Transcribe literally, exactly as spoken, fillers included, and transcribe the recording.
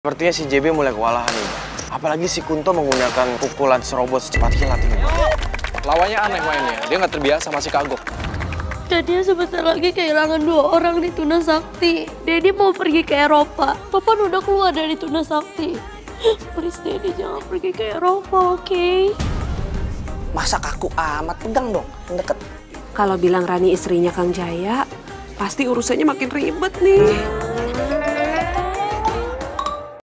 Sepertinya si J B mulai kewalahan ini. Apalagi si Kunto menggunakan pukulan serobot secepat kilat ini. Lawannya aneh mainnya, dia nggak terbiasa masih kagok. Dedi sebentar lagi kehilangan dua orang di Tuna Sakti. Dedi mau pergi ke Eropa. Papan udah keluar dari Tuna Sakti. Please Dedi jangan pergi ke Eropa, oke? Okay? Masa kaku amat, pegang dong, yang deket. Kalau bilang Rani istrinya Kang Jaya, pasti urusannya makin ribet nih.